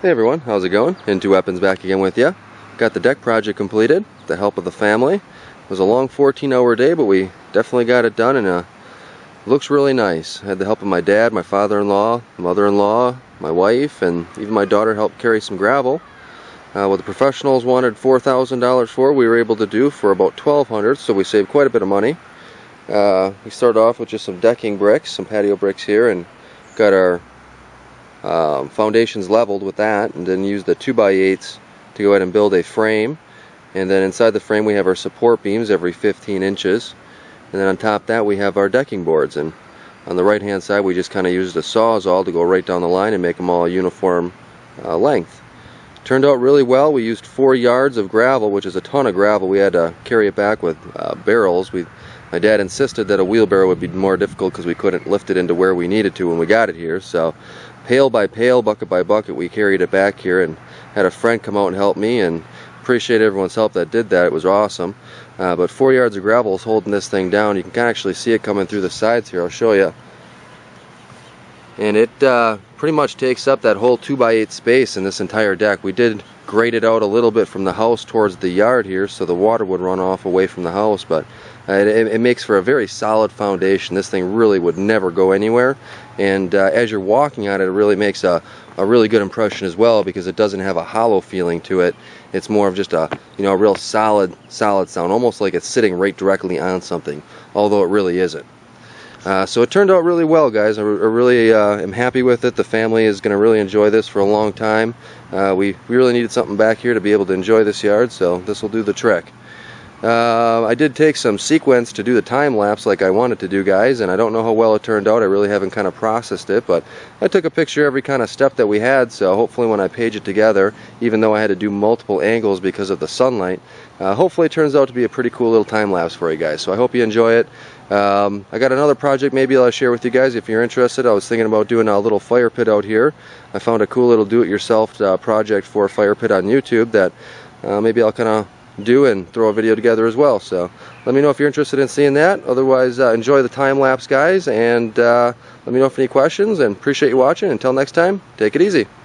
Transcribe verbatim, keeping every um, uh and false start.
Hey everyone, how's it going? IntoWeapons back again with you. Got the deck project completed, the help of the family. It was a long fourteen hour day, but we definitely got it done and uh, looks really nice. I had the help of my dad, my father-in-law, mother-in-law, my wife, and even my daughter helped carry some gravel. Uh, what the professionals wanted four thousand dollars for, we were able to do for about twelve hundred dollars, so we saved quite a bit of money. Uh, we started off with just some decking bricks, some patio bricks here, and got our Um, foundations leveled with that, and then use the two by eights to go ahead and build a frame. And then inside the frame we have our support beams every fifteen inches, and then on top of that we have our decking boards. And on the right hand side we just kind of used a sawzall to go right down the line and make them all uniform uh, length. Turned out really well. We used four yards of gravel, which is a ton of gravel. We had to carry it back with uh, barrels. We, my dad insisted that a wheelbarrow would be more difficult because we couldn't lift it into where we needed to when we got it here, so pail by pail, bucket by bucket, we carried it back here and had a friend come out and help me, and appreciate everyone's help that did that. It was awesome. Uh, but four yards of gravel is holding this thing down. You can kind of actually see it coming through the sides here. I'll show you. And it uh, pretty much takes up that whole two by eight space in this entire deck. We did grade it out a little bit from the house towards the yard here so the water would run off away from the house, but Uh, it, it makes for a very solid foundation. This thing really would never go anywhere, and uh, as you're walking on it, it really makes a, a really good impression as well, because it doesn't have a hollow feeling to it. It's more of just a, you know, a real solid, solid sound, almost like it's sitting right directly on something, although it really isn't. Uh, so it turned out really well, guys. I, I really uh, am happy with it. The family is going to really enjoy this for a long time. Uh, we, we really needed something back here to be able to enjoy this yard, so this will do the trick. Uh, I did take some sequence to do the time lapse like I wanted to do, guys, and I don't know how well it turned out. I really haven't kind of processed it, but I took a picture every kind of step that we had, so hopefully when I page it together, even though I had to do multiple angles because of the sunlight, uh, hopefully it turns out to be a pretty cool little time lapse for you guys, so I hope you enjoy it. Um, I got another project maybe I'll share with you guys if you're interested. I was thinking about doing a little fire pit out here. I found a cool little do-it-yourself uh, project for a fire pit on YouTube that uh, maybe I'll kind of do and throw a video together as well, so let me know if you're interested in seeing that. Otherwise, uh, enjoy the time lapse, guys, and uh, let me know if any questions, and appreciate you watching. Until next time, take it easy.